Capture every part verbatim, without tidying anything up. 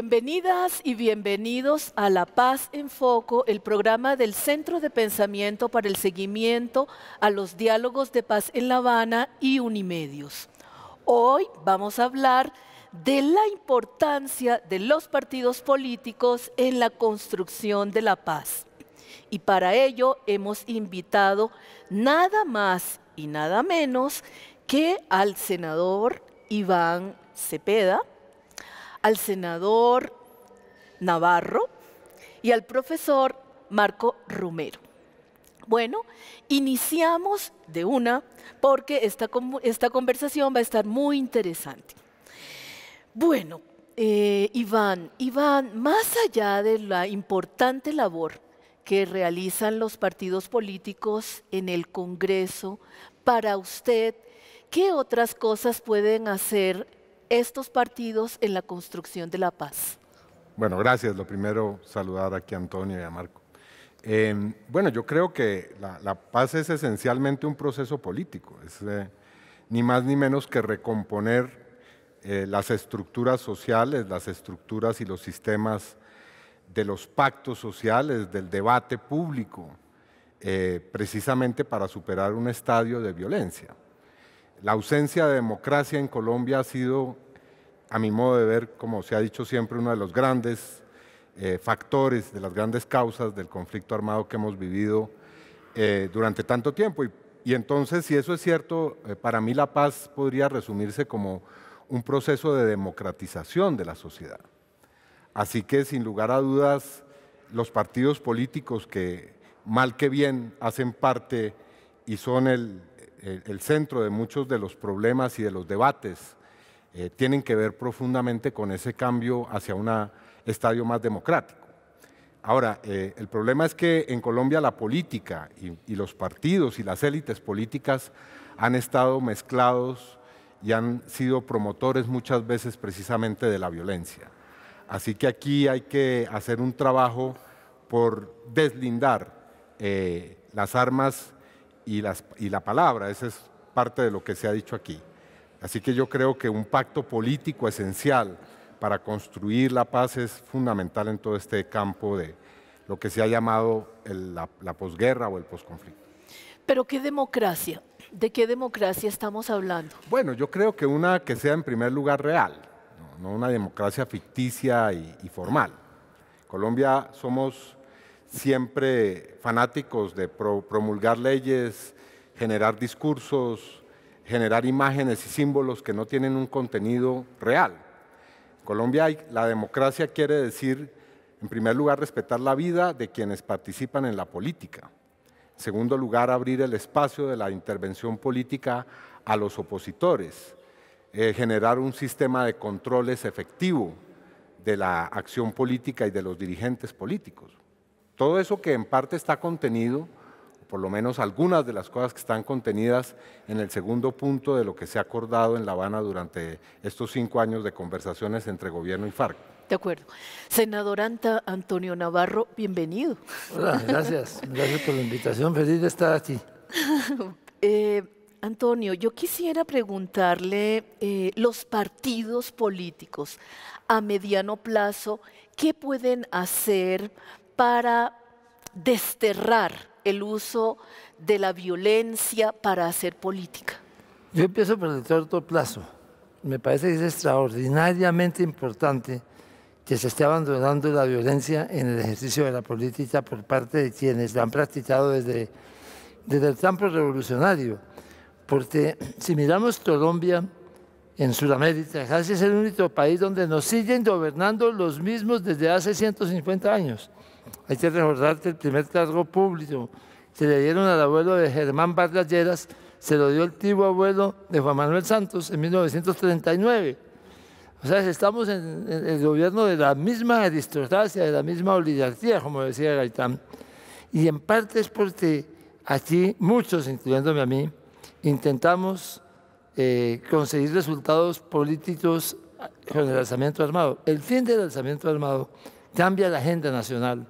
Bienvenidas y bienvenidos a La Paz en Foco, el programa del Centro de Pensamiento para el Seguimiento a los Diálogos de Paz en La Habana y Unimedios. Hoy vamos a hablar de la importancia de los partidos políticos en la construcción de la paz. Y para ello hemos invitado nada más y nada menos que al senador Iván Cepeda, al senador Navarro y al profesor Marco Romero. Bueno, iniciamos de una porque esta, esta conversación va a estar muy interesante. Bueno, eh, Iván, Iván, más allá de la importante labor que realizan los partidos políticos en el Congreso, para usted, ¿qué otras cosas pueden hacer estos partidos en la construcción de la paz? Bueno, gracias. Lo primero, saludar aquí a Antonio y a Marco. Eh, bueno, yo creo que la, la paz es esencialmente un proceso político, es eh, ni más ni menos que recomponer eh, las estructuras sociales, las estructuras y los sistemas de los pactos sociales, del debate público, eh, precisamente para superar un estadio de violencia. La ausencia de democracia en Colombia ha sido, a mi modo de ver, como se ha dicho siempre, uno de los grandes eh, factores, de las grandes causas del conflicto armado que hemos vivido eh, durante tanto tiempo. Y, y entonces, si eso es cierto, eh, para mí la paz podría resumirse como un proceso de democratización de la sociedad. Así que, sin lugar a dudas, los partidos políticos que, mal que bien, hacen parte y son el... el centro de muchos de los problemas y de los debates eh, tienen que ver profundamente con ese cambio hacia un estadio más democrático. Ahora, eh, el problema es que en Colombia la política y, y los partidos y las élites políticas han estado mezclados y han sido promotores muchas veces precisamente de la violencia. Así que aquí hay que hacer un trabajo por deslindar eh, las armas Y la, y la palabra, esa es parte de lo que se ha dicho aquí. Así que yo creo que un pacto político esencial para construir la paz es fundamental en todo este campo de lo que se ha llamado el, la, la posguerra o el posconflicto. ¿Pero qué democracia? ¿De qué democracia estamos hablando? Bueno, yo creo que una que sea en primer lugar real, no, no una democracia ficticia y, y formal. En Colombia somos siempre fanáticos de promulgar leyes, generar discursos, generar imágenes y símbolos que no tienen un contenido real. En Colombia la democracia quiere decir, en primer lugar, respetar la vida de quienes participan en la política. En segundo lugar, abrir el espacio de la intervención política a los opositores, eh, generar un sistema de controles efectivo de la acción política y de los dirigentes políticos. Todo eso que en parte está contenido, por lo menos algunas de las cosas que están contenidas en el segundo punto de lo que se ha acordado en La Habana durante estos cinco años de conversaciones entre gobierno y FARC. De acuerdo. Senador Anta, Antonio Navarro, bienvenido. Hola, gracias. Gracias por la invitación. Feliz de estar aquí. eh, Antonio, yo quisiera preguntarle, eh, los partidos políticos a mediano plazo, ¿qué pueden hacer para desterrar el uso de la violencia para hacer política? Yo empiezo por el corto plazo. Me parece que es extraordinariamente importante que se esté abandonando la violencia en el ejercicio de la política por parte de quienes la han practicado desde, desde el campo revolucionario. Porque si miramos Colombia, en Sudamérica, casi es el único país donde nos siguen gobernando los mismos desde hace ciento cincuenta años. Hay que recordar que el primer cargo público que le dieron al abuelo de Germán Vargas Lleras se lo dio el tío abuelo de Juan Manuel Santos en mil novecientos treinta y nueve. O sea, estamos en el gobierno de la misma aristocracia, de la misma oligarquía, como decía Gaitán. Y en parte es porque aquí muchos, incluyéndome a mí, intentamos eh, conseguir resultados políticos con el alzamiento armado. El fin del alzamiento armado cambia la agenda nacional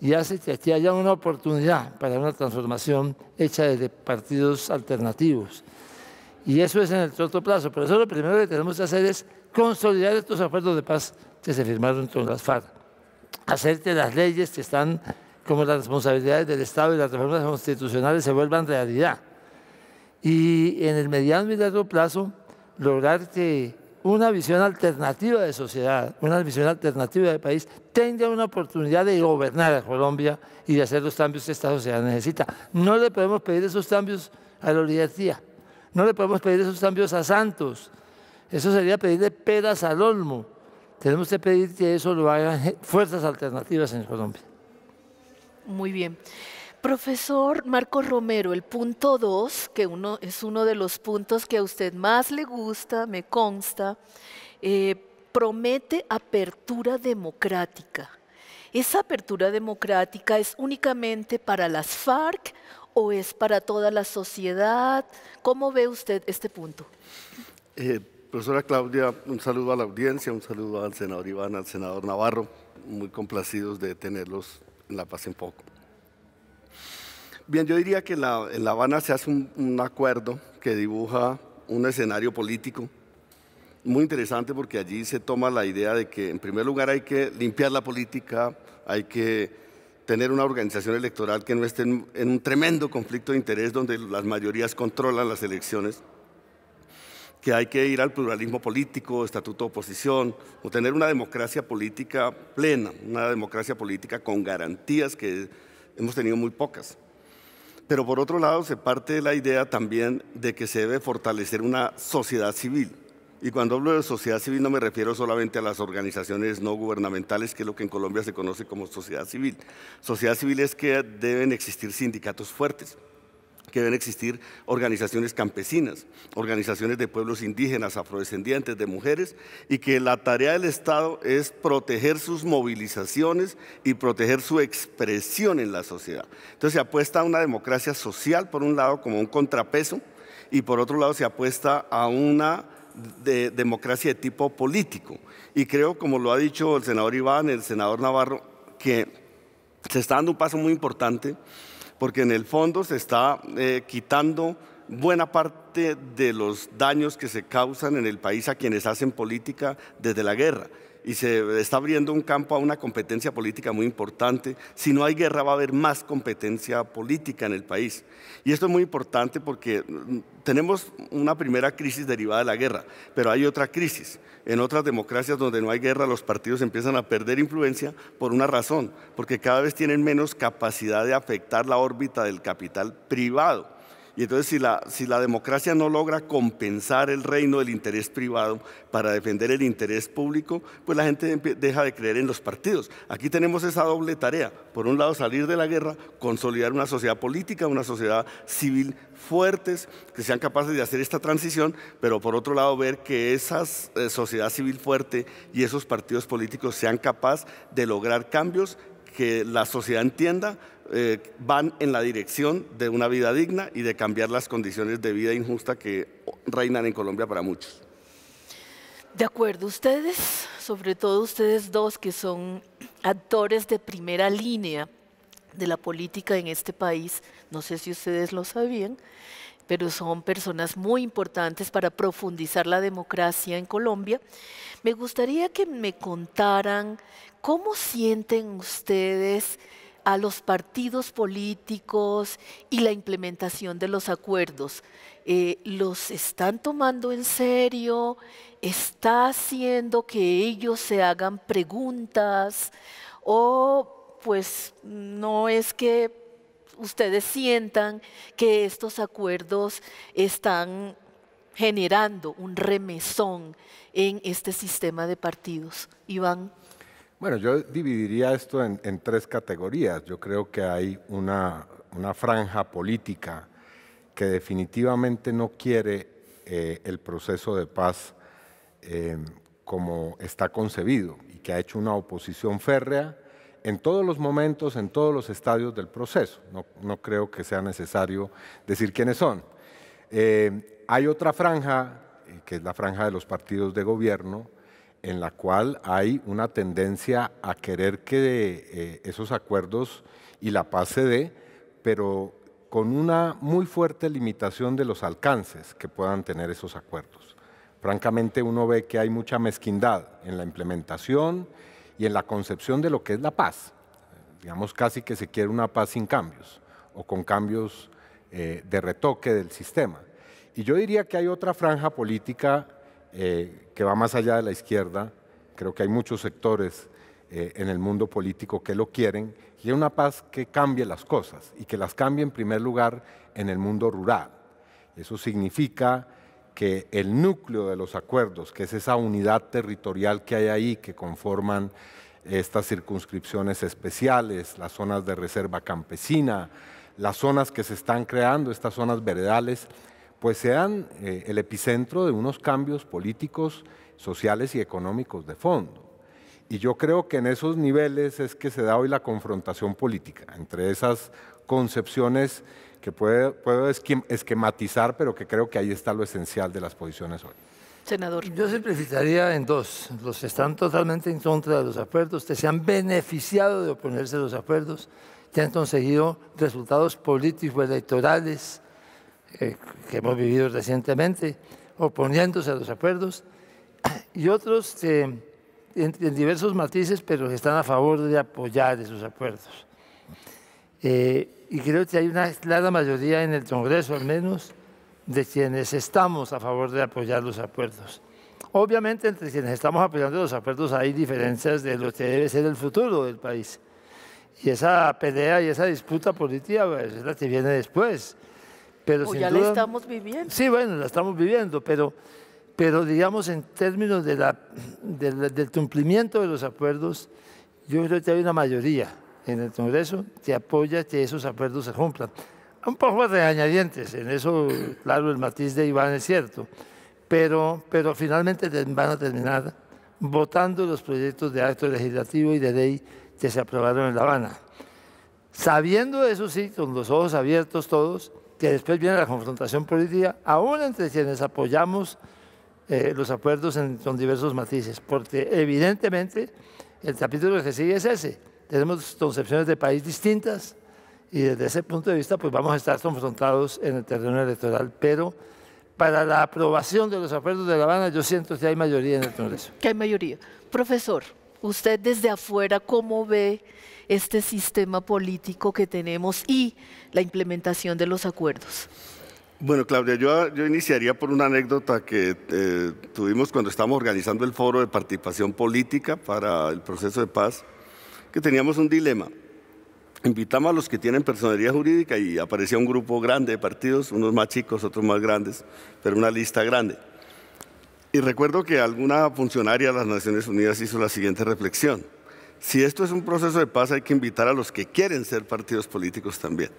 y hace que aquí haya una oportunidad para una transformación hecha desde partidos alternativos. Y eso es en el corto plazo. Por eso lo primero que tenemos que hacer es consolidar estos acuerdos de paz que se firmaron con las FARC. Hacer que las leyes que están como las responsabilidades del Estado y las reformas constitucionales se vuelvan realidad. Y en el mediano y largo plazo, lograr que una visión alternativa de sociedad, una visión alternativa de país, tenga una oportunidad de gobernar a Colombia y de hacer los cambios que esta sociedad necesita. No le podemos pedir esos cambios a la oligarquía, no le podemos pedir esos cambios a Santos, eso sería pedirle peras al olmo. Tenemos que pedir que eso lo hagan fuerzas alternativas en Colombia. Muy bien. Profesor Marco Romero, el punto dos, que uno, es uno de los puntos que a usted más le gusta, me consta, eh, promete apertura democrática. ¿Esa apertura democrática es únicamente para las FARC o es para toda la sociedad? ¿Cómo ve usted este punto? Eh, profesora Claudia, un saludo a la audiencia, un saludo al senador Iván, al senador Navarro, muy complacidos de tenerlos en La Paz en Foco. Bien, yo diría que la, en La Habana se hace un, un acuerdo que dibuja un escenario político muy interesante, porque allí se toma la idea de que en primer lugar hay que limpiar la política, hay que tener una organización electoral que no esté en, en un tremendo conflicto de interés donde las mayorías controlan las elecciones, que hay que ir al pluralismo político, estatuto de oposición, o tener una democracia política plena, una democracia política con garantías que hemos tenido muy pocas. Pero por otro lado se parte de la idea también de que se debe fortalecer una sociedad civil. Y cuando hablo de sociedad civil no me refiero solamente a las organizaciones no gubernamentales, que es lo que en Colombia se conoce como sociedad civil. Sociedad civil es que deben existir sindicatos fuertes, que deben existir organizaciones campesinas, organizaciones de pueblos indígenas, afrodescendientes, de mujeres, y que la tarea del Estado es proteger sus movilizaciones y proteger su expresión en la sociedad. Entonces se apuesta a una democracia social, por un lado, como un contrapeso, y por otro lado se apuesta a una de democracia de tipo político. Y creo, como lo ha dicho el senador Iván, el senador Navarro, que se está dando un paso muy importante, porque en el fondo se está eh, quitando buena parte de los daños que se causan en el país a quienes hacen política desde la guerra, y se está abriendo un campo a una competencia política muy importante. Si no hay guerra va a haber más competencia política en el país, y esto es muy importante porque tenemos una primera crisis derivada de la guerra, pero hay otra crisis. En otras democracias donde no hay guerra los partidos empiezan a perder influencia por una razón, porque cada vez tienen menos capacidad de afectar la órbita del capital privado. Y entonces si la, si la democracia no logra compensar el reino del interés privado para defender el interés público, pues la gente deja de creer en los partidos. Aquí tenemos esa doble tarea: por un lado salir de la guerra, consolidar una sociedad política, una sociedad civil fuertes, que sean capaces de hacer esta transición, pero por otro lado ver que esa eh, sociedad civil fuerte y esos partidos políticos sean capaces de lograr cambios que la sociedad entienda Eh, van en la dirección de una vida digna y de cambiar las condiciones de vida injusta que reinan en Colombia para muchos. De acuerdo, ustedes, sobre todo ustedes dos que son actores de primera línea de la política en este país, no sé si ustedes lo sabían, pero son personas muy importantes para profundizar la democracia en Colombia. Me gustaría que me contaran cómo sienten ustedes a los partidos políticos y la implementación de los acuerdos. Eh, ¿Los están tomando en serio? ¿Está haciendo que ellos se hagan preguntas? ¿O pues no es que ustedes sientan que estos acuerdos están generando un remesón en este sistema de partidos? Iván. Bueno, yo dividiría esto en, en tres categorías. Yo creo que hay una, una franja política que definitivamente no quiere eh, el proceso de paz eh, como está concebido, y que ha hecho una oposición férrea en todos los momentos, en todos los estadios del proceso. No, no creo que sea necesario decir quiénes son. Eh, hay otra franja, que es la franja de los partidos de gobierno, en la cual hay una tendencia a querer que eh, esos acuerdos y la paz se dé, pero con una muy fuerte limitación de los alcances que puedan tener esos acuerdos. Francamente, uno ve que hay mucha mezquindad en la implementación y en la concepción de lo que es la paz. Digamos, casi que se quiere una paz sin cambios o con cambios eh, de retoque del sistema. Y yo diría que hay otra franja política eh, que va más allá de la izquierda. Creo que hay muchos sectores eh, en el mundo político que lo quieren, y es una paz que cambie las cosas y que las cambie en primer lugar en el mundo rural. Eso significa que el núcleo de los acuerdos, que es esa unidad territorial que hay ahí, que conforman estas circunscripciones especiales, las zonas de reserva campesina, las zonas que se están creando, estas zonas veredales, pues sean eh, el epicentro de unos cambios políticos, sociales y económicos de fondo. Y yo creo que en esos niveles es que se da hoy la confrontación política, entre esas concepciones que puede, puedo esquematizar, pero que creo que ahí está lo esencial de las posiciones hoy. Senador. Yo simplificaría en dos. Los que están totalmente en contra de los acuerdos, que se han beneficiado de oponerse a los acuerdos, que han conseguido resultados políticos electorales eh, que hemos vivido recientemente, oponiéndose a los acuerdos, y otros que, en, en diversos matices, pero que están a favor de apoyar esos acuerdos. Eh, y creo que hay una clara mayoría en el Congreso, al menos, de quienes estamos a favor de apoyar los acuerdos. Obviamente, entre quienes estamos apoyando los acuerdos hay diferencias de lo que debe ser el futuro del país. Y esa pelea y esa disputa política pues, es la que viene después. Pero o ya duda, la estamos viviendo. Sí, bueno, la estamos viviendo, pero... Pero, digamos, en términos de la, de la, del cumplimiento de los acuerdos, yo creo que hay una mayoría en el Congreso que apoya que esos acuerdos se cumplan. Un poco regañadientes, en eso, claro, el matiz de Iván es cierto, pero, pero finalmente van a terminar votando los proyectos de acto legislativo y de ley que se aprobaron en La Habana. Sabiendo eso sí, con los ojos abiertos todos, que después viene la confrontación política, aún entre quienes apoyamos Eh, los acuerdos en, con diversos matices, porque evidentemente el capítulo que sigue es ese. Tenemos concepciones de país distintas y desde ese punto de vista pues vamos a estar confrontados en el terreno electoral, pero para la aprobación de los acuerdos de La Habana yo siento que hay mayoría en el Congreso. Que hay mayoría. Profesor, usted desde afuera, ¿cómo ve este sistema político que tenemos y la implementación de los acuerdos? Bueno, Claudia, yo, yo iniciaría por una anécdota que eh, tuvimos cuando estábamos organizando el foro de participación política para el proceso de paz, que teníamos un dilema. Invitamos a los que tienen personería jurídica y aparecía un grupo grande de partidos, unos más chicos, otros más grandes, pero una lista grande. Y recuerdo que alguna funcionaria de las Naciones Unidas hizo la siguiente reflexión. Si esto es un proceso de paz, hay que invitar a los que quieren ser partidos políticos también.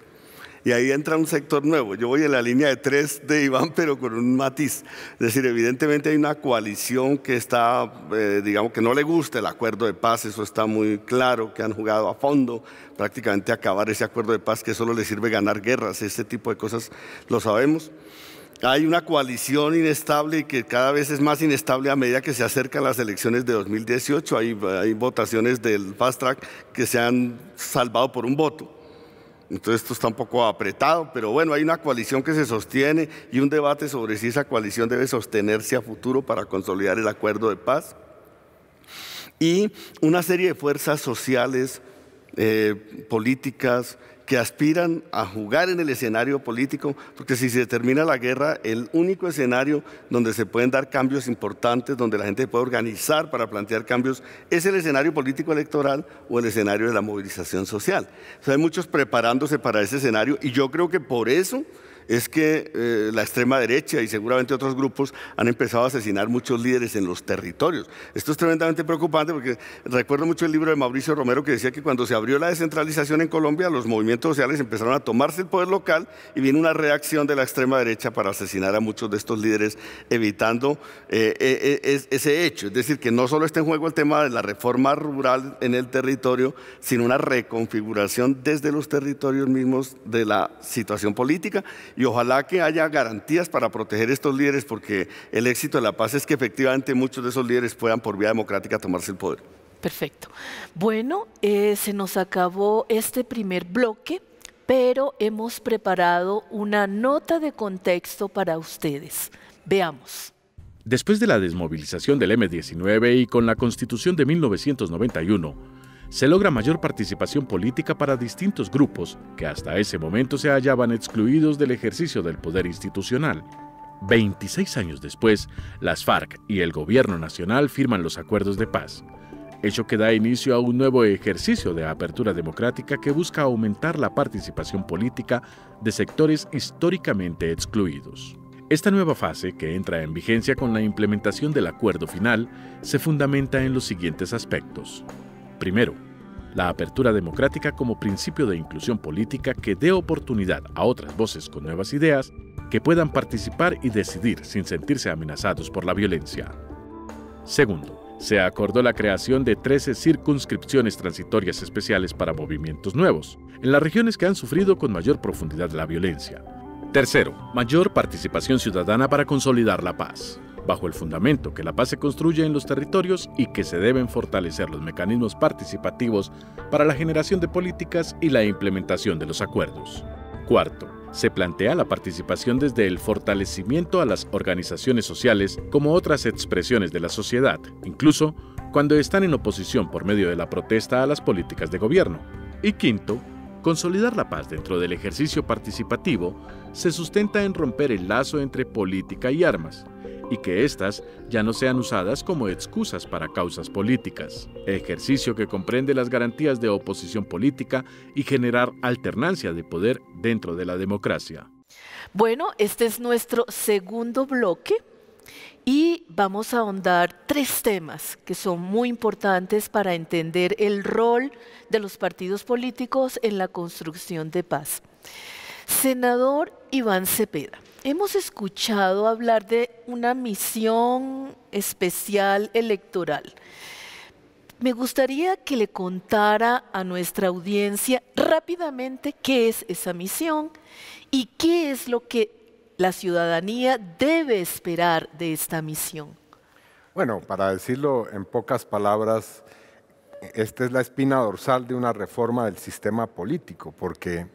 Y ahí entra un sector nuevo. Yo voy en la línea de tres de Iván, pero con un matiz. Es decir, evidentemente hay una coalición que está, eh, digamos, que no le gusta el acuerdo de paz, eso está muy claro, que han jugado a fondo, prácticamente acabar ese acuerdo de paz que solo le sirve ganar guerras, ese tipo de cosas lo sabemos. Hay una coalición inestable y que cada vez es más inestable a medida que se acercan las elecciones de dos mil dieciocho. Hay, hay votaciones del Fast Track que se han salvado por un voto. Entonces esto está un poco apretado, pero bueno, hay una coalición que se sostiene y un debate sobre si esa coalición debe sostenerse a futuro para consolidar el acuerdo de paz. Y una serie de fuerzas sociales, eh, políticas, que aspiran a jugar en el escenario político, porque si se termina la guerra, el único escenario donde se pueden dar cambios importantes, donde la gente puede organizar para plantear cambios, es el escenario político electoral o el escenario de la movilización social. O sea, hay muchos preparándose para ese escenario y yo creo que por eso es que eh, la extrema derecha y seguramente otros grupos han empezado a asesinar muchos líderes en los territorios. Esto es tremendamente preocupante porque recuerdo mucho el libro de Mauricio Romero que decía que cuando se abrió la descentralización en Colombia, los movimientos sociales empezaron a tomarse el poder local y viene una reacción de la extrema derecha para asesinar a muchos de estos líderes, evitando eh, eh, ese hecho. Es decir, que no solo está en juego el tema de la reforma rural en el territorio, sino una reconfiguración desde los territorios mismos de la situación política. Y ojalá que haya garantías para proteger estos líderes, porque el éxito de la paz es que efectivamente muchos de esos líderes puedan por vía democrática tomarse el poder. Perfecto. Bueno, eh, se nos acabó este primer bloque, pero hemos preparado una nota de contexto para ustedes. Veamos. Después de la desmovilización del eme diecinueve y con la Constitución de mil novecientos noventa y uno, se logra mayor participación política para distintos grupos que hasta ese momento se hallaban excluidos del ejercicio del poder institucional. veintiséis años después, las FARC y el Gobierno Nacional firman los acuerdos de paz, hecho que da inicio a un nuevo ejercicio de apertura democrática que busca aumentar la participación política de sectores históricamente excluidos. Esta nueva fase, que entra en vigencia con la implementación del acuerdo final, se fundamenta en los siguientes aspectos. Primero, la apertura democrática como principio de inclusión política que dé oportunidad a otras voces con nuevas ideas que puedan participar y decidir sin sentirse amenazados por la violencia. Segundo, se acordó la creación de trece circunscripciones transitorias especiales para movimientos nuevos, en las regiones que han sufrido con mayor profundidad la violencia. Tercero, mayor participación ciudadana para consolidar la paz, bajo el fundamento que la paz se construye en los territorios y que se deben fortalecer los mecanismos participativos para la generación de políticas y la implementación de los acuerdos. Cuarto, se plantea la participación desde el fortalecimiento a las organizaciones sociales como otras expresiones de la sociedad, incluso cuando están en oposición por medio de la protesta a las políticas de gobierno. Y quinto, consolidar la paz dentro del ejercicio participativo se sustenta en romper el lazo entre política y armas, y que éstas ya no sean usadas como excusas para causas políticas, ejercicio que comprende las garantías de oposición política y generar alternancia de poder dentro de la democracia. Bueno, este es nuestro segundo bloque. Y vamos a ahondar tres temas que son muy importantes para entender el rol de los partidos políticos en la construcción de paz. Senador Iván Cepeda, hemos escuchado hablar de una misión especial electoral. Me gustaría que le contara a nuestra audiencia rápidamente qué es esa misión y qué es lo que la ciudadanía debe esperar de esta misión. Bueno, para decirlo en pocas palabras, esta es la espina dorsal de una reforma del sistema político, porque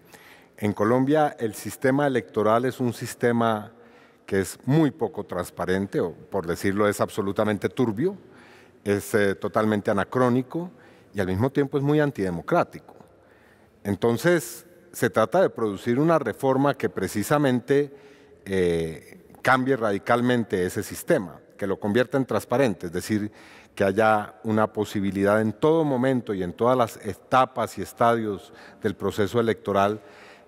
en Colombia el sistema electoral es un sistema que es muy poco transparente, o por decirlo es absolutamente turbio, es eh, totalmente anacrónico y al mismo tiempo es muy antidemocrático. Entonces, se trata de producir una reforma que precisamente Eh, cambie radicalmente ese sistema, que lo convierta en transparente, es decir, que haya una posibilidad en todo momento y en todas las etapas y estadios del proceso electoral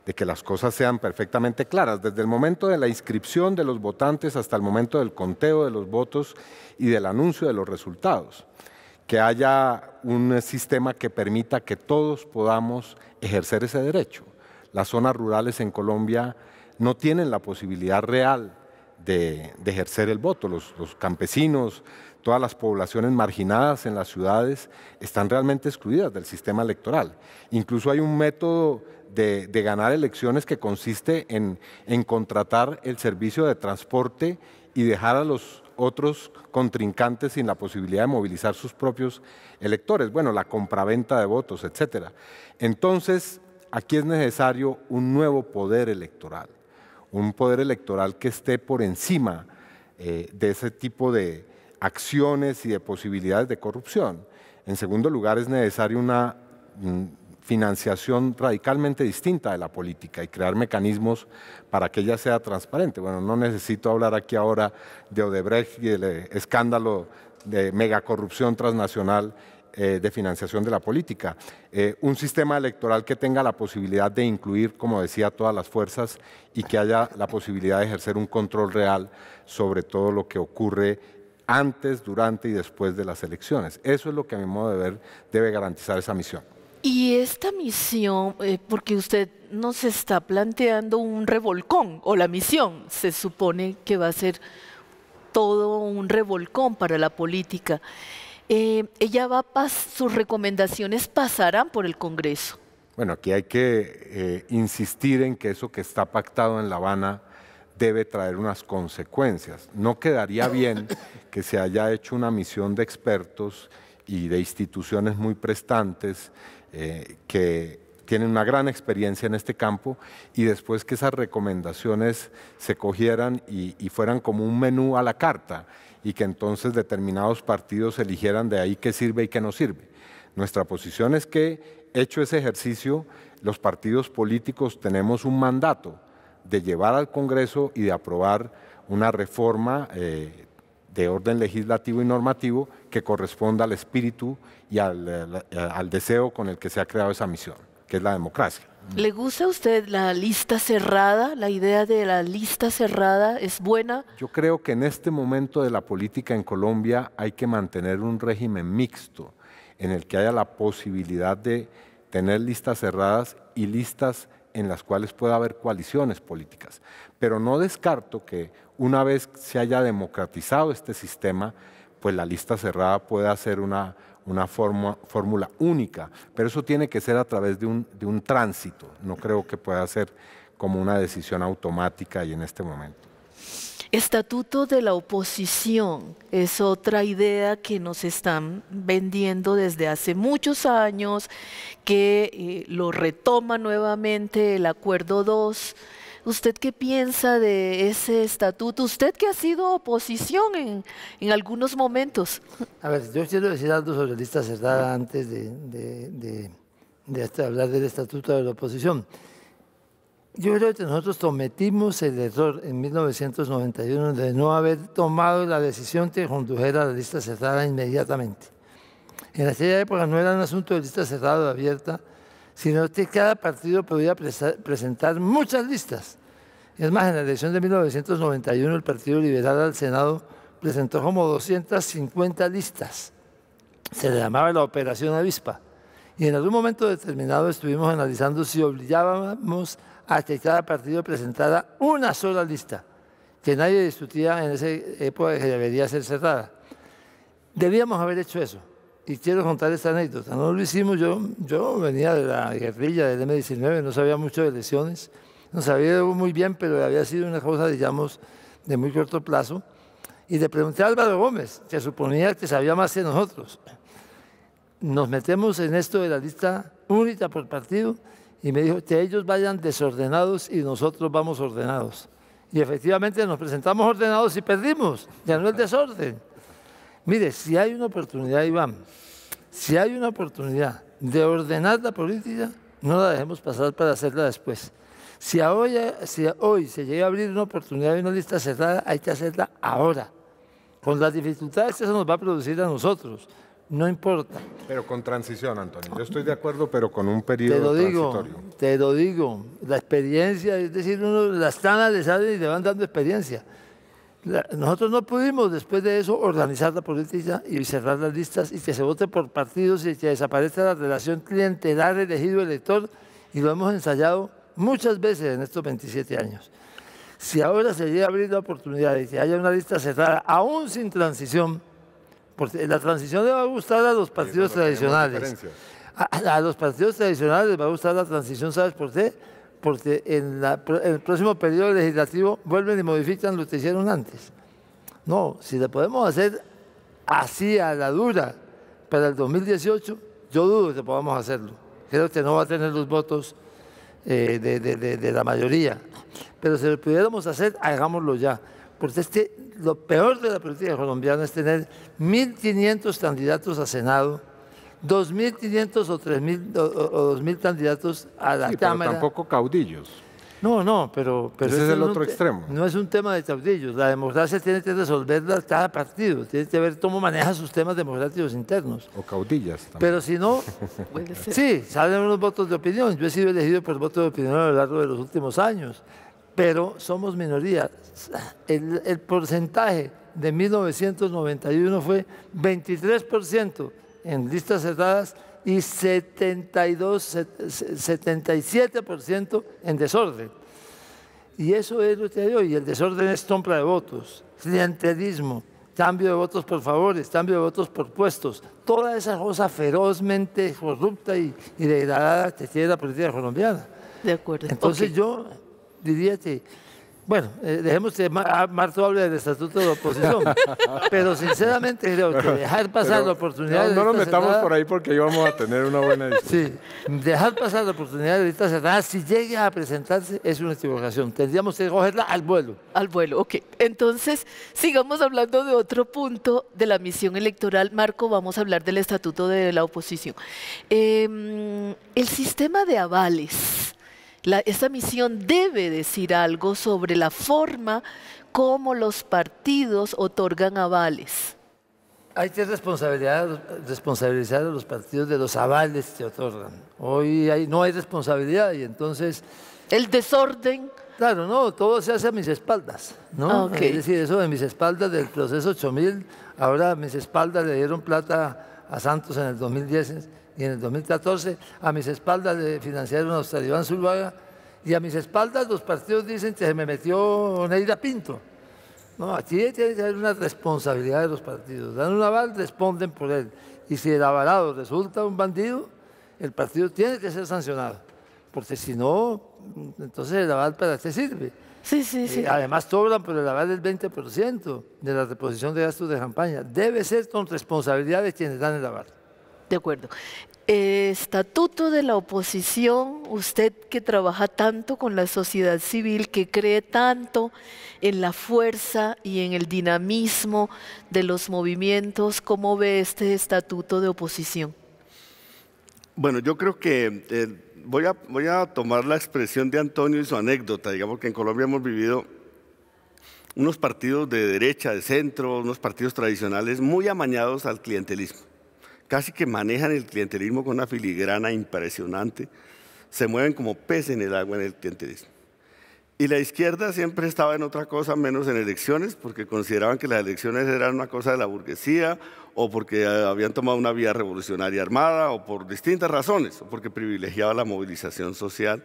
de que las cosas sean perfectamente claras, desde el momento de la inscripción de los votantes hasta el momento del conteo de los votos y del anuncio de los resultados, que haya un sistema que permita que todos podamos ejercer ese derecho. Las zonas rurales en Colombia no tienen la posibilidad real de, de ejercer el voto. Los, los campesinos, todas las poblaciones marginadas en las ciudades están realmente excluidas del sistema electoral. Incluso hay un método de, de ganar elecciones que consiste en, en contratar el servicio de transporte y dejar a los otros contrincantes sin la posibilidad de movilizar sus propios electores. Bueno, la compraventa de votos, etcétera. Entonces, aquí es necesario un nuevo poder electoral. Un poder electoral que esté por encima eh, de ese tipo de acciones y de posibilidades de corrupción. En segundo lugar, es necesaria una mm, financiación radicalmente distinta de la política y crear mecanismos para que ella sea transparente. Bueno, no necesito hablar aquí ahora de Odebrecht y el eh, escándalo de megacorrupción transnacional eh, de financiación de la política. Eh, un sistema electoral que tenga la posibilidad de incluir, como decía, todas las fuerzas y que haya la posibilidad de ejercer un control real sobre todo lo que ocurre antes, durante y después de las elecciones. Eso es lo que a mi modo de ver debe garantizar esa misión. Y esta misión, eh, porque usted nos está planteando un revolcón, o la misión se supone que va a ser todo un revolcón para la política. Eh, ella va pas, sus recomendaciones pasarán por el Congreso. Bueno, aquí hay que eh, insistir en que eso que está pactado en La Habana debe traer unas consecuencias. No quedaría bien que se haya hecho una misión de expertos y de instituciones muy prestantes eh, que tienen una gran experiencia en este campo y después que esas recomendaciones se cogieran y, y fueran como un menú a la carta y que entonces determinados partidos eligieran de ahí qué sirve y qué no sirve. Nuestra posición es que, hecho ese ejercicio, los partidos políticos tenemos un mandato de llevar al Congreso y de aprobar una reforma eh, de orden legislativo y normativo que corresponda al espíritu y al, al deseo con el que se ha creado esa misión, que es la democracia. ¿Le gusta a usted la lista cerrada? ¿La idea de la lista cerrada es buena? Yo creo que en este momento de la política en Colombia hay que mantener un régimen mixto en el que haya la posibilidad de tener listas cerradas y listas en las cuales pueda haber coaliciones políticas. Pero no descarto que una vez se haya democratizado este sistema, pues la lista cerrada pueda ser una, una forma, fórmula única, pero eso tiene que ser a través de un, de un tránsito, no creo que pueda ser como una decisión automática y en este momento. Estatuto de la oposición es otra idea que nos están vendiendo desde hace muchos años, que eh, lo retoma nuevamente el Acuerdo dos. ¿Usted qué piensa de ese estatuto? Usted que ha sido oposición en, en algunos momentos. A ver, yo quiero decir algo sobre lista cerrada antes de, de, de, de hasta hablar del estatuto de la oposición. Yo creo que nosotros cometimos el error en mil novecientos noventa y uno de no haber tomado la decisión que condujera a la lista cerrada inmediatamente. En aquella época no era un asunto de lista cerrada o abierta, sino que cada partido podía presentar muchas listas. Es más, en la elección de mil novecientos noventa y uno el Partido Liberal al Senado presentó como doscientas cincuenta listas. Se le llamaba la Operación Avispa. Y en algún momento determinado estuvimos analizando si obligábamos a que cada partido presentara una sola lista, que nadie discutía en esa época que debería ser cerrada. Debíamos haber hecho eso, y quiero contar esta anécdota. No lo hicimos, yo, yo venía de la guerrilla del eme diecinueve, no sabía mucho de elecciones, no sabía muy bien, pero había sido una cosa, digamos, de muy corto plazo, y le pregunté a Álvaro Gómez, que suponía que sabía más que nosotros. Nos metemos en esto de la lista única por partido, y me dijo que ellos vayan desordenados y nosotros vamos ordenados. Y efectivamente nos presentamos ordenados y perdimos, ya no es desorden. Mire, si hay una oportunidad, Iván, si hay una oportunidad de ordenar la política, no la dejemos pasar para hacerla después. Si hoy, si hoy se llega a abrir una oportunidad de una lista cerrada, hay que hacerla ahora, con las dificultades que eso nos va a producir a nosotros. No importa. Pero con transición, Antonio. Yo estoy de acuerdo, pero con un periodo transitorio. Te lo digo, la experiencia, es decir, uno, las tanas le salen y le van dando experiencia. La, nosotros no pudimos, después de eso, organizar la política y cerrar las listas y que se vote por partidos y que desaparezca la relación clientelar elegido-elector, y lo hemos ensayado muchas veces en estos veintisiete años. Si ahora se llega a abrir la oportunidad de que haya una lista cerrada, aún sin transición, porque la transición le va a gustar a los partidos tradicionales. A, a los partidos tradicionales les va a gustar la transición, ¿sabes por qué? Porque en, la, en el próximo periodo legislativo vuelven y modifican lo que hicieron antes. No, si le podemos hacer así a la dura para el dos mil dieciocho, yo dudo que podamos hacerlo. Creo que no va a tener los votos eh, de, de, de, de la mayoría. Pero si lo pudiéramos hacer, hagámoslo ya. Porque es que lo peor de la política colombiana es tener mil quinientos candidatos a Senado, dos mil quinientos o tres mil o dos mil candidatos a la sí, Cámara. Pero tampoco caudillos. No, no, pero... pero ese es el otro extremo. No es un tema de caudillos. La democracia tiene que resolverla cada partido. Tiene que ver cómo maneja sus temas democráticos internos. O caudillas también. Pero si no... sí, salen unos votos de opinión. Yo he sido elegido por voto de opinión a lo largo de los últimos años. Pero somos minoría. El, el porcentaje de mil novecientos noventa y uno fue veintitrés por ciento en listas cerradas y setenta y dos, setenta y siete por ciento en desorden. Y eso es lo que hay hoy. El desorden es compra de votos, clientelismo, cambio de votos por favores, cambio de votos por puestos. Toda esa cosa ferozmente corrupta y, y degradada que tiene la política colombiana. De acuerdo. Entonces okay. yo... diría que Bueno, eh, dejemos que Mar Marto hable del estatuto de oposición, pero sinceramente creo que dejar pasar pero, la oportunidad... No, no nos metamos cerrada, por ahí porque íbamos a tener una buena discusión. Sí, dejar pasar la oportunidad de ahorita cerrada, si llega a presentarse, es una equivocación. Tendríamos que cogerla al vuelo. Al vuelo, ok. Entonces, sigamos hablando de otro punto de la misión electoral. Marco, vamos a hablar del estatuto de la oposición. Eh, el sistema de avales... La, esta misión debe decir algo sobre la forma como los partidos otorgan avales. Hay que responsabilizar a los partidos de los avales que otorgan. Hoy hay, no hay responsabilidad y entonces... El desorden... Claro, no, todo se hace a mis espaldas, ¿no? Ah, okay. Es decir, eso de mis espaldas del proceso ocho mil, ahora a mis espaldas le dieron plata a Santos en el dos mil diez... y en el dos mil catorce a mis espaldas le financiaron a los Iván Zuluaga y a mis espaldas los partidos dicen que se me metió Neira Pinto. No, aquí tiene que haber una responsabilidad de los partidos. Dan un aval, responden por él. Y si el avalado resulta un bandido, el partido tiene que ser sancionado. Porque si no, entonces el aval ¿para qué sirve? Sí, sí, sí. Eh, además, cobran por el aval del veinte por ciento de la reposición de gastos de campaña. Debe ser con responsabilidad de quienes dan el aval. De acuerdo. Eh, estatuto de la oposición, usted que trabaja tanto con la sociedad civil, que cree tanto en la fuerza y en el dinamismo de los movimientos, ¿cómo ve este estatuto de oposición? Bueno, yo creo que eh, voy a, voy a tomar la expresión de Antonio y su anécdota, digamos que en Colombia hemos vivido unos partidos de derecha, de centro, unos partidos tradicionales muy amañados al clientelismo. Casi que manejan el clientelismo con una filigrana impresionante, se mueven como peces en el agua en el clientelismo. Y la izquierda siempre estaba en otra cosa menos en elecciones, porque consideraban que las elecciones eran una cosa de la burguesía, o porque habían tomado una vía revolucionaria armada, o por distintas razones, o porque privilegiaba la movilización social.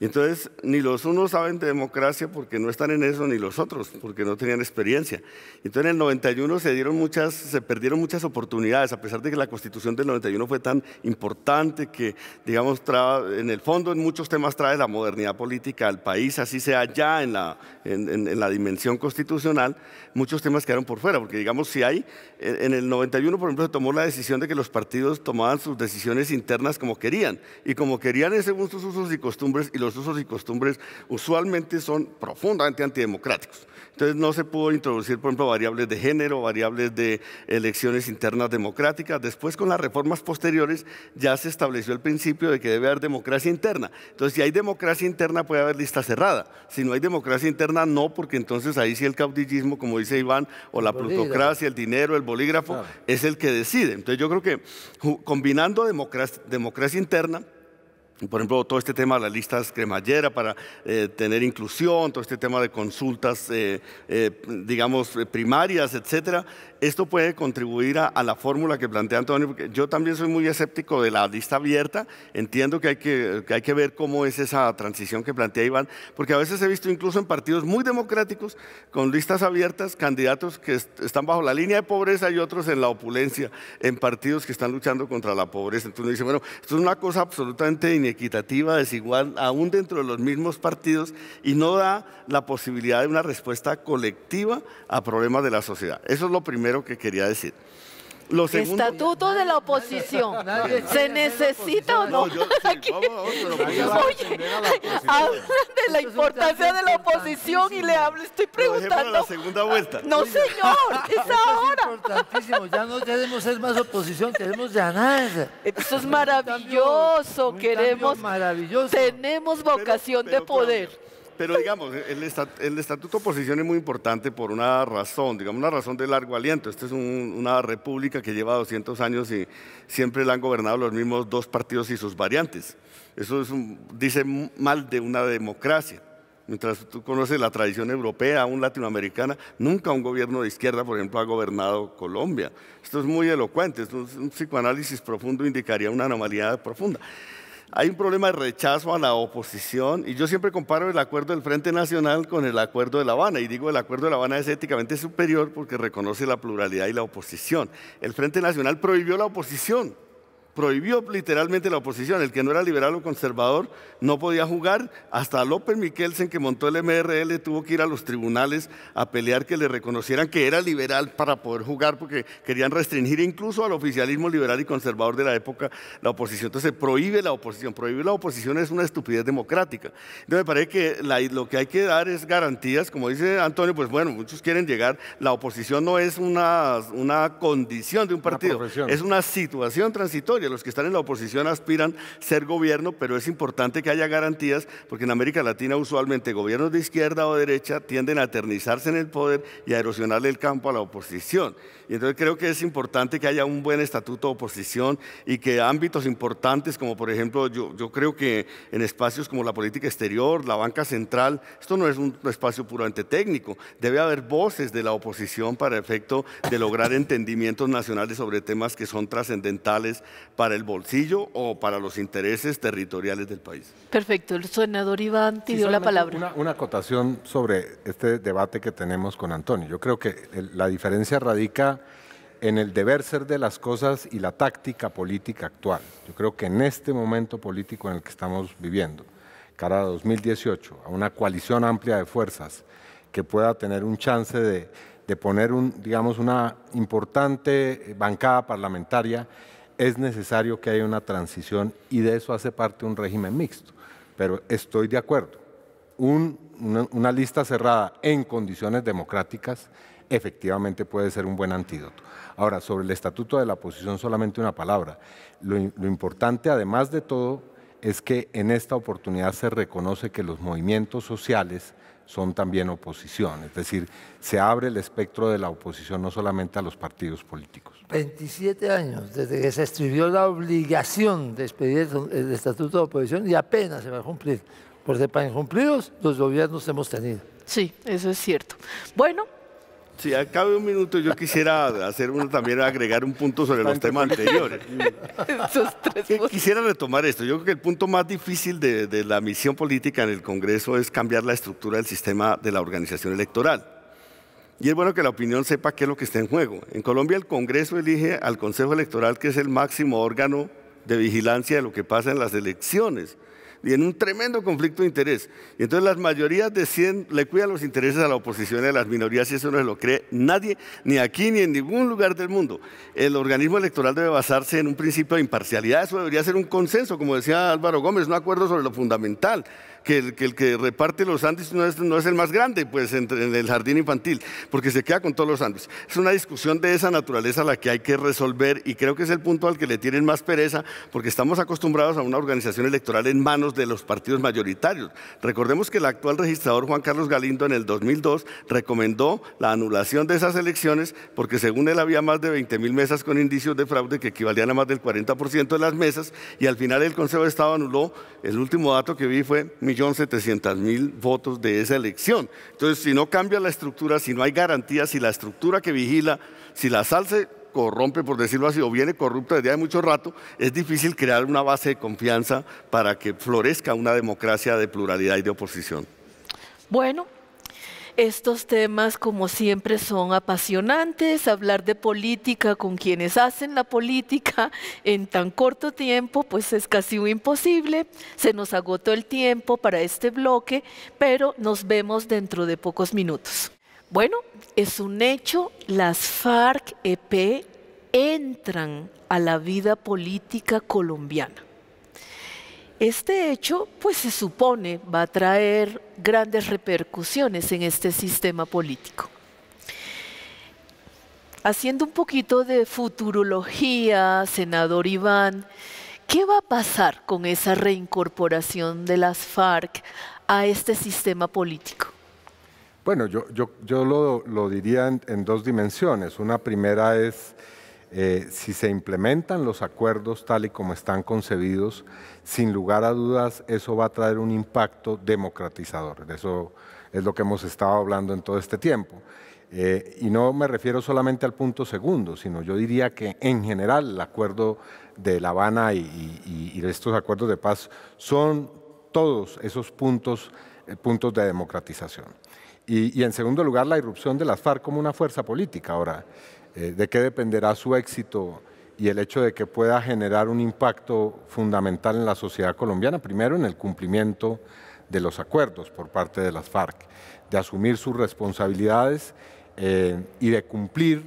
Y entonces, ni los unos saben de democracia porque no están en eso, ni los otros, porque no tenían experiencia. Entonces, en el noventa y uno se, dieron muchas, se perdieron muchas oportunidades, a pesar de que la Constitución del noventa y uno fue tan importante que, digamos, trae, en el fondo, en muchos temas trae la modernidad política al país, así sea ya en la, en, en, en la dimensión constitucional, muchos temas quedaron por fuera, porque, digamos, si hay, en el noventa y uno, por ejemplo, se tomó la decisión de que los partidos tomaban sus decisiones internas como querían, y como querían es según sus usos y costumbres, y los Los usos y costumbres usualmente son profundamente antidemocráticos. Entonces no se pudo introducir, por ejemplo, variables de género, variables de elecciones internas democráticas. Después, con las reformas posteriores, ya se estableció el principio de que debe haber democracia interna. Entonces, si hay democracia interna, puede haber lista cerrada. Si no hay democracia interna, no, porque entonces ahí sí el caudillismo, como dice Iván, o la plutocracia, el dinero, el bolígrafo, ah. es el que decide. Entonces yo creo que combinando democracia, democracia interna, por ejemplo, todo este tema de las listas cremallera para eh, tener inclusión, todo este tema de consultas, eh, eh, digamos, primarias, etcétera. Esto puede contribuir a, a la fórmula que plantea Antonio, porque yo también soy muy escéptico de la lista abierta. Entiendo que hay que, que hay que ver cómo es esa transición que plantea Iván, porque a veces he visto incluso en partidos muy democráticos, con listas abiertas, candidatos que est- están bajo la línea de pobreza y otros en la opulencia, en partidos que están luchando contra la pobreza. Entonces uno dice, bueno, esto es una cosa absolutamente inequitativa. equitativa, desigual, aún dentro de los mismos partidos, y no da la posibilidad de una respuesta colectiva a problemas de la sociedad. Eso es lo primero que quería decir. Lo segundo... Estatuto de la oposición. ¿Se necesita o no? Oye, hablan de la importancia de la oposición y le hablo, estoy preguntando. La segunda vuelta. No, señor, es ahora. Es importantísimo, ya no debemos ser más oposición, queremos ganar. Eso es maravilloso, queremos, tenemos vocación de poder. Pero digamos, el, estat el estatuto de oposición es muy importante por una razón, digamos una razón de largo aliento. Esta es un, una república que lleva doscientos años y siempre la han gobernado los mismos dos partidos y sus variantes. Eso es un, dice mal de una democracia. Mientras tú conoces la tradición europea, aún latinoamericana, nunca un gobierno de izquierda, por ejemplo, ha gobernado Colombia. Esto es muy elocuente, es un, un psicoanálisis profundo indicaría una anomalía profunda. Hay un problema de rechazo a la oposición y yo siempre comparo el acuerdo del Frente Nacional con el acuerdo de La Habana y digo el acuerdo de La Habana es éticamente superior porque reconoce la pluralidad y la oposición. El Frente Nacional prohibió la oposición. prohibió literalmente la oposición. El que no era liberal o conservador no podía jugar. Hasta López Miquelsen, que montó el M R L, tuvo que ir a los tribunales a pelear que le reconocieran que era liberal para poder jugar, porque querían restringir incluso al oficialismo liberal y conservador de la época la oposición. Entonces, prohíbe la oposición. Prohibir la oposición es una estupidez democrática. Entonces, me parece que la, lo que hay que dar es garantías. Como dice Antonio, pues bueno, muchos quieren llegar. La oposición no es una, una condición de un partido, es una situación transitoria. Los que están en la oposición aspiran a ser gobierno, pero es importante que haya garantías, porque en América Latina usualmente gobiernos de izquierda o derecha tienden a eternizarse en el poder y a erosionarle el campo a la oposición. Y entonces creo que es importante que haya un buen estatuto de oposición y que ámbitos importantes, como por ejemplo, yo, yo creo que en espacios como la política exterior, la banca central, esto no es un espacio puramente técnico, debe haber voces de la oposición para efecto de lograr entendimientos nacionales sobre temas que son trascendentales para el bolsillo o para los intereses territoriales del país. Perfecto, el senador Iván pidió sí, la palabra. Una, una acotación sobre este debate que tenemos con Antonio. Yo creo que el, la diferencia radica en el deber ser de las cosas y la táctica política actual. Yo creo que en este momento político en el que estamos viviendo, cara a dos mil dieciocho, a una coalición amplia de fuerzas que pueda tener un chance de, de poner un, digamos, una importante bancada parlamentaria, es necesario que haya una transición y de eso hace parte un régimen mixto. Pero estoy de acuerdo, un, una, una lista cerrada en condiciones democráticas efectivamente puede ser un buen antídoto. Ahora, sobre el estatuto de la oposición, solamente una palabra. Lo, lo importante, además de todo, es que en esta oportunidad se reconoce que los movimientos sociales son también oposición, es decir, se abre el espectro de la oposición no solamente a los partidos políticos. veintisiete años desde que se escribió la obligación de expedir el estatuto de oposición y apenas se va a cumplir, porque para incumplirlos los gobiernos hemos tenido. Sí, eso es cierto. Bueno. Sí, acabe un minuto, yo quisiera hacer uno también, agregar un punto sobre los temas anteriores. Quisiera retomar esto. Yo creo que el punto más difícil de, de la misión política en el Congreso es cambiar la estructura del sistema de la organización electoral. Y es bueno que la opinión sepa qué es lo que está en juego. En Colombia el Congreso elige al Consejo Electoral, que es el máximo órgano de vigilancia de lo que pasa en las elecciones. Y en un tremendo conflicto de interés. Y entonces las mayorías deciden, le cuidan los intereses a la oposición y a las minorías, y eso no se lo cree nadie, ni aquí ni en ningún lugar del mundo. El organismo electoral debe basarse en un principio de imparcialidad, eso debería ser un consenso, como decía Álvaro Gómez, un acuerdo sobre lo fundamental, que el que, el que reparte los sándwiches no es, no es el más grande, pues en, en el jardín infantil, porque se queda con todos los sándwiches. Es una discusión de esa naturaleza la que hay que resolver, y creo que es el punto al que le tienen más pereza, porque estamos acostumbrados a una organización electoral en manos de los partidos mayoritarios. Recordemos que el actual registrador Juan Carlos Galindo en el dos mil dos recomendó la anulación de esas elecciones porque según él había más de veinte mil mesas con indicios de fraude que equivalían a más del cuarenta por ciento de las mesas y al final el Consejo de Estado anuló, el último dato que vi fue un millón setecientos mil votos de esa elección. Entonces, si no cambia la estructura, si no hay garantías, si la estructura que vigila, si la salse corrompe, por decirlo así, o viene corrupta desde hace mucho rato, es difícil crear una base de confianza para que florezca una democracia de pluralidad y de oposición. Bueno, estos temas como siempre son apasionantes, hablar de política con quienes hacen la política en tan corto tiempo pues es casi imposible, se nos agotó el tiempo para este bloque, pero nos vemos dentro de pocos minutos. Bueno, es un hecho, las FARC E P entran a la vida política colombiana. Este hecho, pues se supone, va a traer grandes repercusiones en este sistema político. Haciendo un poquito de futurología, senador Iván, ¿qué va a pasar con esa reincorporación de las FARC a este sistema político? Bueno, yo, yo, yo lo, lo diría en, en dos dimensiones. Una primera es eh, si se implementan los acuerdos tal y como están concebidos, sin lugar a dudas eso va a traer un impacto democratizador. Eso es lo que hemos estado hablando en todo este tiempo. Eh, y no me refiero solamente al punto segundo, sino yo diría que en general el acuerdo de La Habana y, y, y estos acuerdos de paz son todos esos puntos, eh, puntos de democratización. Y, y en segundo lugar, la irrupción de las FARC como una fuerza política. Ahora, eh, ¿de qué dependerá su éxito y el hecho de que pueda generar un impacto fundamental en la sociedad colombiana, primero en el cumplimiento de los acuerdos por parte de las FARC, de asumir sus responsabilidades eh, y de cumplir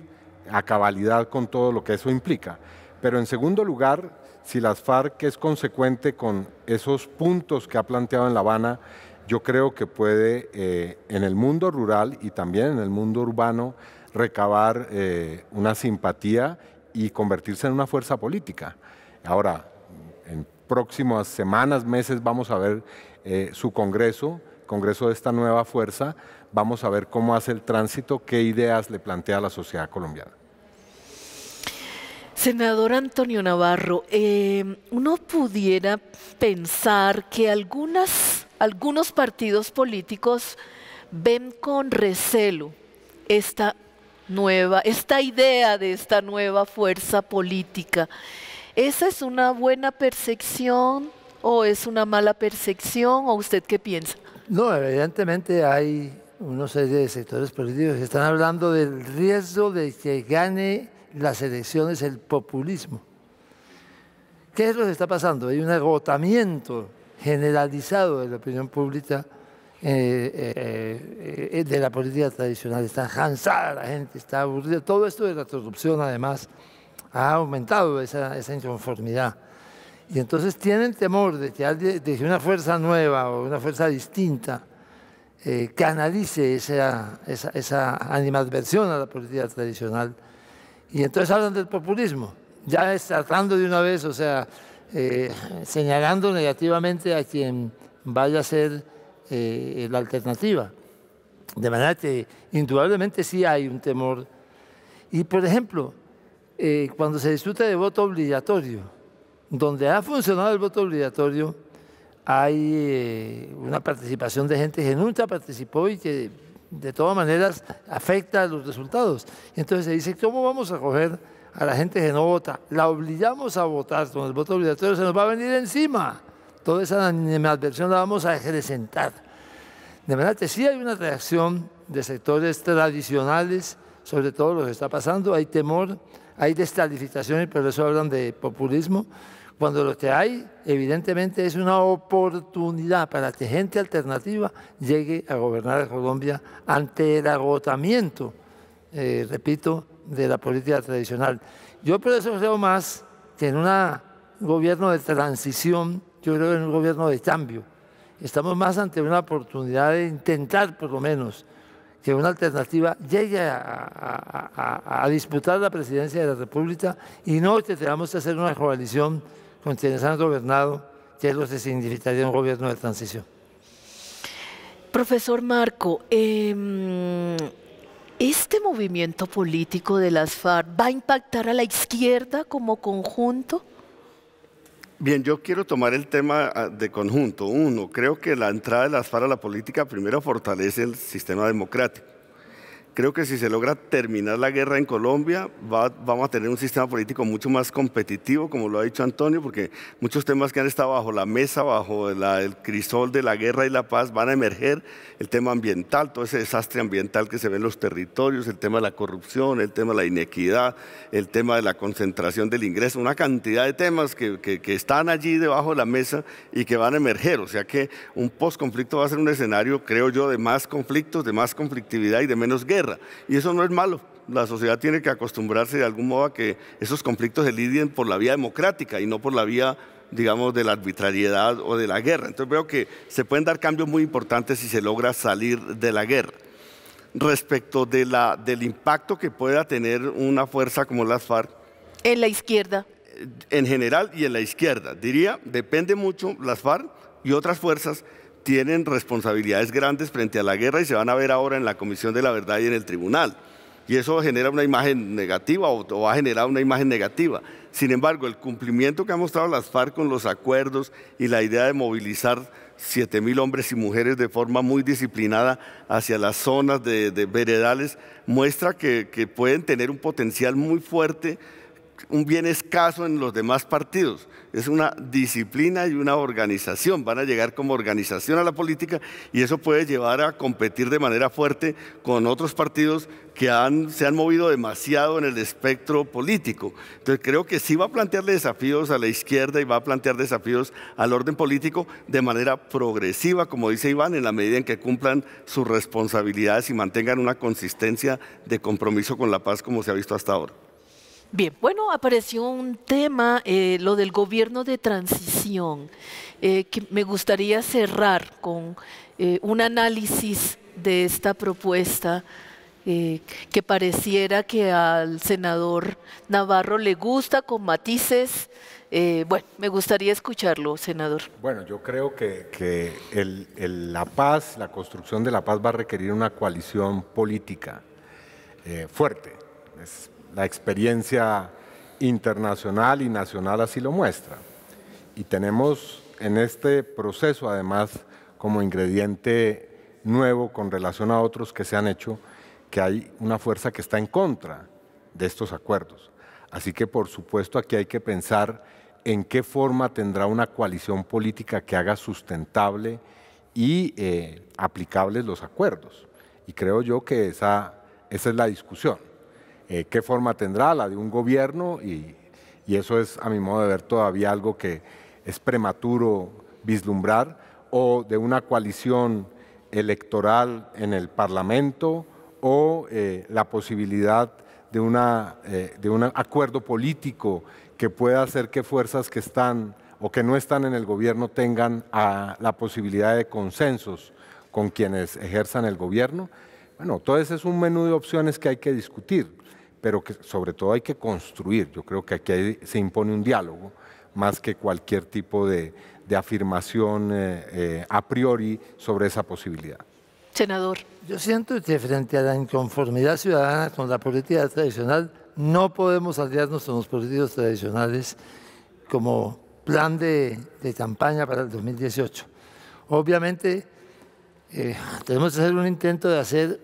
a cabalidad con todo lo que eso implica. Pero en segundo lugar, si las FARC es consecuente con esos puntos que ha planteado en La Habana, yo creo que puede eh, en el mundo rural y también en el mundo urbano recabar eh, una simpatía y convertirse en una fuerza política. Ahora, en próximas semanas, meses, vamos a ver eh, su congreso, congreso de esta nueva fuerza, vamos a ver cómo hace el tránsito, qué ideas le plantea a la sociedad colombiana. Senador Antonio Navarro, eh, uno pudiera pensar que algunas, algunos partidos políticos ven con recelo esta nueva, esta idea de esta nueva fuerza política. ¿Esa es una buena percepción o es una mala percepción? ¿O usted qué piensa? No, evidentemente hay una serie de sectores políticos que están hablando del riesgo de que gane las elecciones el populismo. ¿Qué es lo que está pasando? Hay un agotamiento generalizado de la opinión pública, eh, eh, eh, de la política tradicional. Está cansada la gente, está aburrida. Todo esto de la corrupción, además, ha aumentado esa, esa inconformidad. Y entonces tienen temor de que, alguien, de que una fuerza nueva o una fuerza distinta eh, canalice esa, esa, esa animadversión a la política tradicional. Y entonces hablan del populismo, ya es tratando de una vez, o sea, eh, señalando negativamente a quien vaya a ser eh, la alternativa. De manera que indudablemente sí hay un temor. Y por ejemplo, eh, cuando se discute de voto obligatorio, donde ha funcionado el voto obligatorio, hay eh, una participación de gente que nunca participó y que de todas maneras afecta a los resultados. Entonces se dice, ¿cómo vamos a coger a la gente que no vota? La obligamos a votar, con el voto obligatorio se nos va a venir encima. Toda esa animadversión la vamos a acrecentar. De manera que sí hay una reacción de sectores tradicionales, sobre todo lo que está pasando, hay temor, hay descalificación y por eso hablan de populismo, cuando lo que hay, evidentemente, es una oportunidad para que gente alternativa llegue a gobernar a Colombia ante el agotamiento, eh, repito, de la política tradicional. Yo por eso creo más que en un gobierno de transición, yo creo en un gobierno de cambio. Estamos más ante una oportunidad de intentar, por lo menos, que una alternativa llegue a, a, a, a disputar la presidencia de la República y no que tengamos que hacer una coalición con quienes han gobernado, que es lo que significaría un gobierno de transición. Profesor Marco, eh, ¿este movimiento político de las FARC va a impactar a la izquierda como conjunto? Bien, yo quiero tomar el tema de conjunto. Uno, creo que la entrada de las FARC a la política primero fortalece el sistema democrático. Creo que si se logra terminar la guerra en Colombia, va, vamos a tener un sistema político mucho más competitivo, como lo ha dicho Antonio, porque muchos temas que han estado bajo la mesa, bajo la, el crisol de la guerra y la paz, van a emerger. El tema ambiental, todo ese desastre ambiental que se ve en los territorios, el tema de la corrupción, el tema de la inequidad, el tema de la concentración del ingreso, una cantidad de temas que, que, que están allí debajo de la mesa y que van a emerger. O sea que un posconflicto va a ser un escenario, creo yo, de más conflictos, de más conflictividad y de menos guerra. Y eso no es malo, la sociedad tiene que acostumbrarse de algún modo a que esos conflictos se lidien por la vía democrática y no por la vía, digamos, de la arbitrariedad o de la guerra. Entonces veo que se pueden dar cambios muy importantes si se logra salir de la guerra. Respecto de la, del impacto que pueda tener una fuerza como las FARC. En la izquierda. En general y en la izquierda, diría, depende mucho las FARC y otras fuerzas tienen responsabilidades grandes frente a la guerra y se van a ver ahora en la Comisión de la Verdad y en el Tribunal. Y eso genera una imagen negativa o, o ha generado una imagen negativa. Sin embargo, el cumplimiento que ha mostrado las FARC con los acuerdos y la idea de movilizar siete mil hombres y mujeres de forma muy disciplinada hacia las zonas de, de veredales muestra que, que pueden tener un potencial muy fuerte un bien escaso en los demás partidos. Es una disciplina y una organización. Van a llegar como organización a la política y eso puede llevar a competir de manera fuerte con otros partidos que han, se han movido demasiado en el espectro político. Entonces creo que sí va a plantearle desafíos a la izquierda y va a plantear desafíos al orden político de manera progresiva, como dice Iván, en la medida en que cumplan sus responsabilidades y mantengan una consistencia de compromiso con la paz como se ha visto hasta ahora. Bien, bueno, apareció un tema, eh, lo del gobierno de transición, eh, que me gustaría cerrar con eh, un análisis de esta propuesta eh, que pareciera que al senador Navarro le gusta con matices. Eh, bueno, me gustaría escucharlo, senador. Bueno, yo creo que, que el, el, la paz, la construcción de la paz va a requerir una coalición política eh, fuerte. Es, La experiencia internacional y nacional así lo muestra. Y tenemos en este proceso, además, como ingrediente nuevo con relación a otros que se han hecho, que hay una fuerza que está en contra de estos acuerdos. Así que, por supuesto, aquí hay que pensar en qué forma tendrá una coalición política que haga sustentable y eh, aplicables los acuerdos. Y creo yo que esa, esa es la discusión. Eh, ¿Qué forma tendrá? La de un gobierno y, y eso es, a mi modo de ver, todavía algo que es prematuro vislumbrar, o de una coalición electoral en el Parlamento, o eh, la posibilidad de, una, eh, de un acuerdo político que pueda hacer que fuerzas que están o que no están en el gobierno tengan a la posibilidad de consensos con quienes ejerzan el gobierno. Bueno, todo ese es un menú de opciones que hay que discutir, pero que sobre todo hay que construir. Yo creo que aquí se impone un diálogo más que cualquier tipo de, de afirmación eh, eh, a priori sobre esa posibilidad. Senador. Yo siento que frente a la inconformidad ciudadana con la política tradicional no podemos aliarnos con los partidos tradicionales como plan de, de campaña para el dos mil dieciocho. Obviamente eh, tenemos que hacer un intento de hacer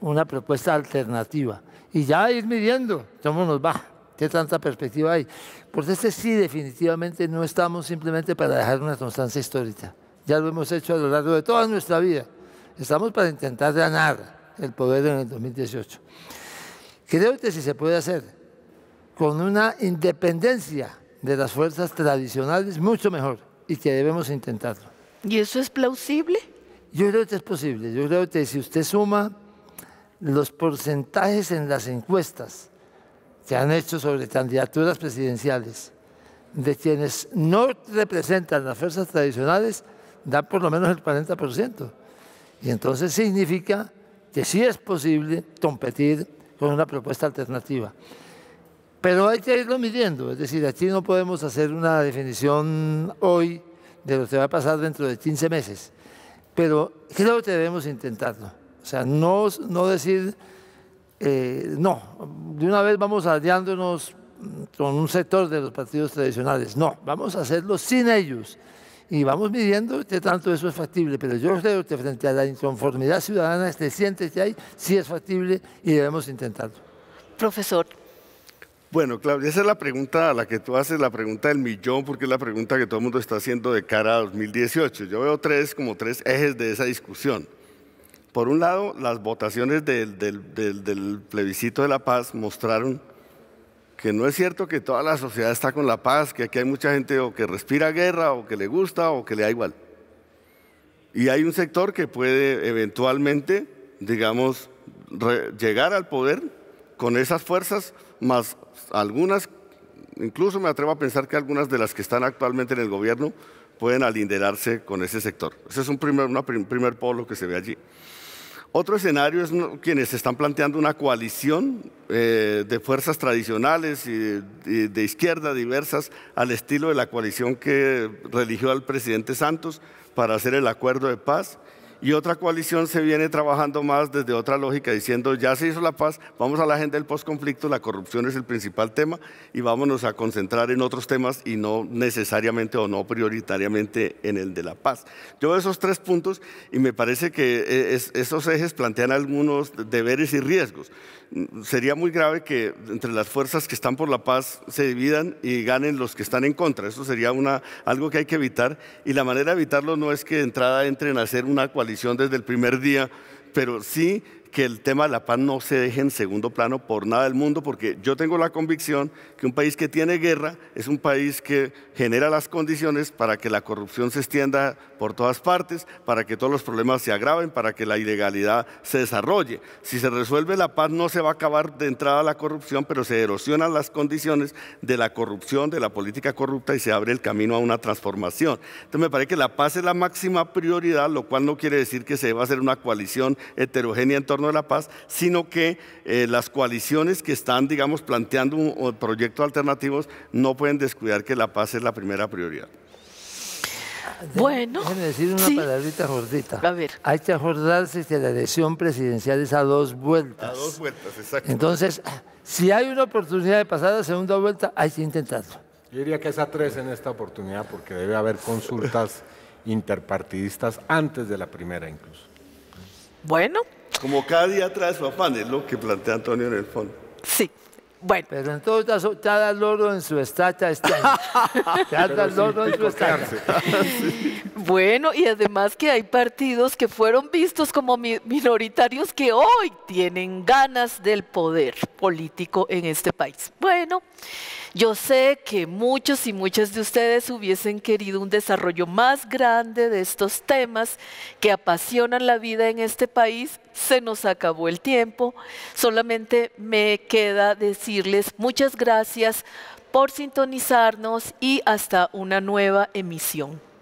una propuesta alternativa. Y ya ir midiendo cómo nos va, qué tanta perspectiva hay. Porque este sí definitivamente no estamos simplemente para dejar una constancia histórica. Ya lo hemos hecho a lo largo de toda nuestra vida. Estamos para intentar ganar el poder en el dos mil dieciocho. Creo que sí se puede hacer con una independencia de las fuerzas tradicionales mucho mejor y que debemos intentarlo. ¿Y eso es plausible? Yo creo que es posible. Yo creo que si usted suma los porcentajes en las encuestas que han hecho sobre candidaturas presidenciales de quienes no representan las fuerzas tradicionales, da por lo menos el cuarenta por ciento. Y entonces significa que sí es posible competir con una propuesta alternativa. Pero hay que irlo midiendo, es decir, aquí no podemos hacer una definición hoy de lo que va a pasar dentro de quince meses, pero creo que debemos intentarlo. O sea, no, no decir, eh, no, de una vez vamos aliándonos con un sector de los partidos tradicionales. No, vamos a hacerlo sin ellos y vamos midiendo qué tanto eso es factible. Pero yo creo que frente a la inconformidad ciudadana creciente que hay, sí es factible y debemos intentarlo. Profesor. Bueno, Claudia, esa es la pregunta a la que tú haces, la pregunta del millón, porque es la pregunta que todo el mundo está haciendo de cara a dos mil dieciocho. Yo veo tres, como tres ejes de esa discusión. Por un lado, las votaciones del, del, del, del plebiscito de la paz mostraron que no es cierto que toda la sociedad está con la paz, que aquí hay mucha gente o que respira guerra, o que le gusta, o que le da igual. Y hay un sector que puede eventualmente, digamos, llegar al poder con esas fuerzas, más algunas, incluso me atrevo a pensar que algunas de las que están actualmente en el gobierno pueden alinderarse con ese sector. Ese es un primer, una, primer polo que se ve allí. Otro escenario es quienes están planteando una coalición eh, de fuerzas tradicionales y, y de izquierda diversas al estilo de la coalición que religió al presidente Santos para hacer el acuerdo de paz y otra coalición se viene trabajando más desde otra lógica, diciendo ya se hizo la paz, vamos a la agenda del posconflicto, la corrupción es el principal tema y vámonos a concentrar en otros temas y no necesariamente o no prioritariamente en el de la paz. Yo veo esos tres puntos y me parece que es, esos ejes plantean algunos deberes y riesgos. Sería muy grave que entre las fuerzas que están por la paz se dividan y ganen los que están en contra. Eso sería una, algo que hay que evitar, y la manera de evitarlo no es que de entrada entren a hacer una coalición desde el primer día, pero sí que el tema de la paz no se deje en segundo plano por nada del mundo, porque yo tengo la convicción que un país que tiene guerra es un país que genera las condiciones para que la corrupción se extienda por todas partes, para que todos los problemas se agraven, para que la ilegalidad se desarrolle. Si se resuelve la paz no se va a acabar de entrada la corrupción, pero se erosionan las condiciones de la corrupción, de la política corrupta, y se abre el camino a una transformación. Entonces me parece que la paz es la máxima prioridad, lo cual no quiere decir que se deba hacer una coalición heterogénea en torno de la paz, sino que eh, las coaliciones que están, digamos, planteando un, un proyectos alternativos no pueden descuidar que la paz es la primera prioridad. Bueno, déjeme decir una sí. palabrita gordita. A ver. Hay que acordarse que la elección presidencial es a dos vueltas. A dos vueltas, exacto. Entonces, si hay una oportunidad de pasar a la segunda vuelta, hay que intentarlo. Yo diría que es a tres en esta oportunidad, porque debe haber consultas interpartidistas antes de la primera incluso. Bueno. Como cada día trae su afán, es lo que plantea Antonio en el fondo. Sí, bueno. Pero en todo caso, cada loro en su estaca está. Cada loro en su estaca. Sí. Bueno, y además que hay partidos que fueron vistos como minoritarios que hoy tienen ganas del poder político en este país. Bueno, yo sé que muchos y muchas de ustedes hubiesen querido un desarrollo más grande de estos temas que apasionan la vida en este país. Se nos acabó el tiempo. Solamente me queda decirles muchas gracias por sintonizarnos y hasta una nueva emisión.